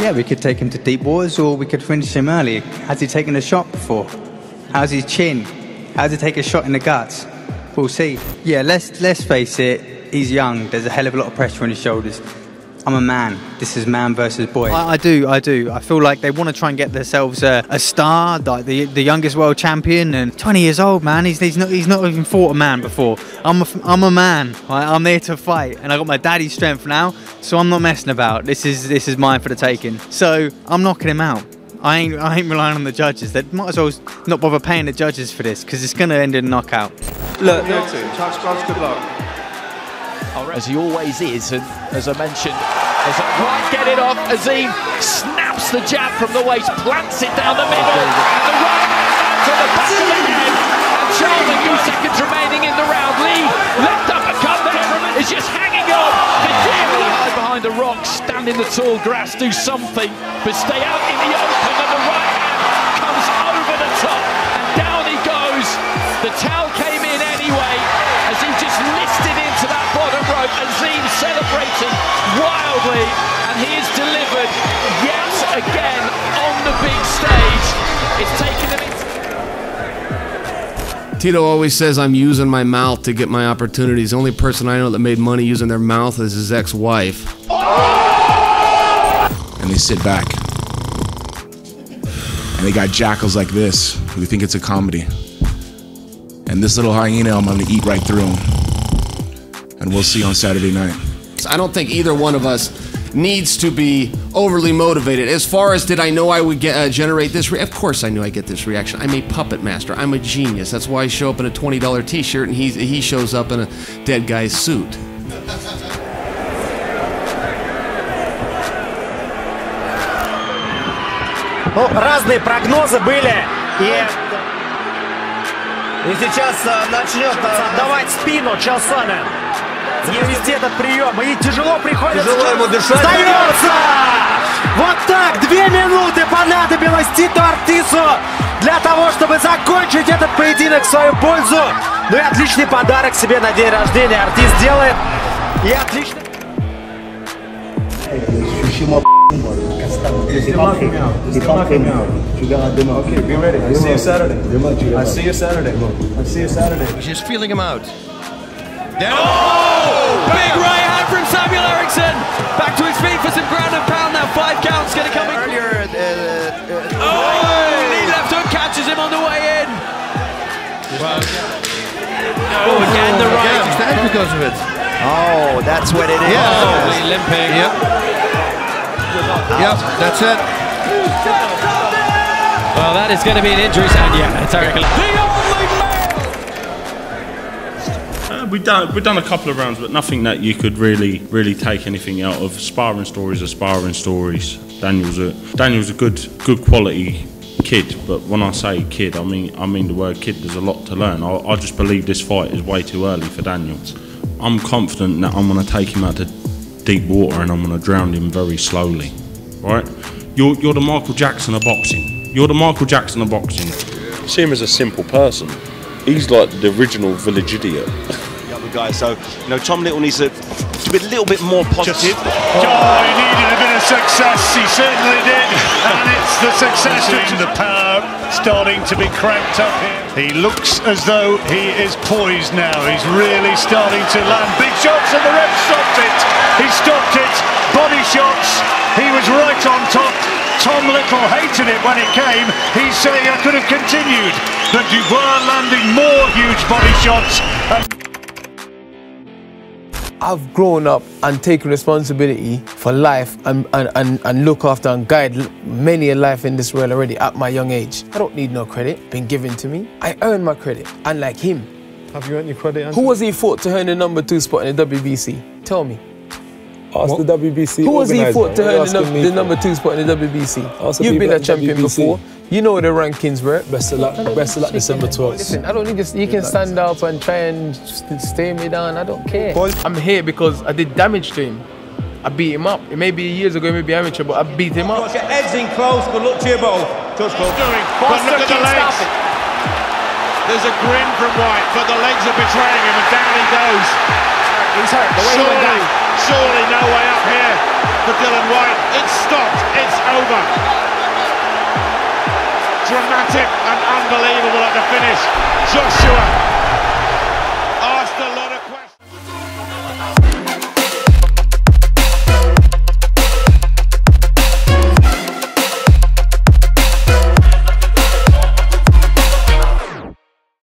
Yeah, we could take him to deep waters, or we could finish him early. Has he taken a shot before? How's his chin? How does he take a shot in the guts? We'll see. Yeah, let's face it, he's young. There's a hell of a lot of pressure on his shoulders. I'm a man. This is man versus boy. I do. I feel like they want to try and get themselves a star, like the youngest world champion, and 20 years old, man. He's not even fought a man before. I'm a man. I'm there to fight, and I got my daddy's strength now, so I'm not messing about. This is mine for the taking. So I'm knocking him out. I ain't relying on the judges. They might as well not bother paying the judges for this, because it's going to end in a knockout. Look, good luck. As he always is, and as I mentioned, right, get it off. Azeem snaps the jab from the waist, plants it down the middle, and the right hand to the back of the head. And Charles, a few seconds remaining in the round. Lee, left uppercut there, is just hanging on. Lies behind the rock, stand in the tall grass, do something, but stay out in the open. And the right hand comes over the top, and down he goes. The towel came in anyway, as he just listed into that bottom rope. Azeem celebrating wildly, and he is delivered yet again on the big stage. It's taken him in. Tito always says, I'm using my mouth to get my opportunities. The only person I know that made money using their mouth is his ex-wife. Oh! And they sit back. And they got jackals like this who think it's a comedy. And this little hyena, I'm going to eat right through him. And we'll see on Saturday night. I don't think either one of us needs to be overly motivated. As far as did I know I would get, generate this reaction? Of course I knew I'd get this reaction. I'm a puppet master. I'm a genius. That's why I show up in a $20 t-shirt and he shows up in a dead guy's suit. Ну, разные прогнозы были. И сейчас начнет отдавать спину Чалсана. Завести этот прием. И тяжело приходится. Тяжело ему дышать. Сдается! Вот так 2 минуты понадобилось Тито Артисо для того, чтобы закончить этот поединок в свою пользу. Ну и отличный подарок себе на день рождения Артис делает. И отлично. Okay, be ready. I see you Saturday. I see you Saturday. I see you Saturday. He's just feeling him out. Down. Oh! Big right hand from Samuel Eriksson. Back to his feet for some ground and pound. Now 5 counts. Going to come in. Earlier, oh! Knee left hook catches him on the way in. Wow. No, again the right. He's down because of it. Oh, that's what it is. Yeah. Probably limping. Yep. Yep, that's it. Well, that is going to be an injury sound. Yeah, it's Eric. We've done a couple of rounds, but nothing that you could really take anything out of. Sparring stories are sparring stories. Daniel's a good quality kid, but when I say kid, I mean the word kid. There's a lot to learn. I just believe this fight is way too early for Daniels. I'm confident that I'm going to take him out to deep water and I'm going to drown him very slowly, right? You're the Michael Jackson of boxing. You're the Michael Jackson of boxing. See him as a simple person. He's like the original village idiot. The other guy, so, you know, Tom Little needs to be a little bit more positive. Oh, he needed a bit of success. He certainly did. And it's the success of the power starting to be cranked up here. He looks as though he is poised now. He's really starting to land big shots and the ref stopped it. He stopped it, body shots, he was right on top. Tom Little hated it when it came. He's saying I could have continued, but Dubois landing more huge body shots. I've grown up and taken responsibility for life and look after and guide many a life in this world already at my young age. I don't need no credit being given to me. I earn my credit, unlike him. Have you earned your credit, Andrew? Who was he fought to earn the #2 spot in the WBC? Tell me. Ask what? The WBC. Who was he fought to earn the #2 spot in the WBC? You've been a champion WBC. Before. You know what the rankings were. Best of luck. Best of luck December 12th. Listen, I don't need this. You can stand up and try and stay me down. I don't care. I'm here because I did damage to him. I beat him up. It may be years ago, it may be amateur, but I beat him up. Your head's in close. Good luck to you both. Just go. But look at the legs. There's a grin from White, but the legs are betraying him, and down he goes. He's hurt. The way he went down. Surely no way out. for Dylan White. It's stopped, it's over. Dramatic and unbelievable at the finish. Joshua.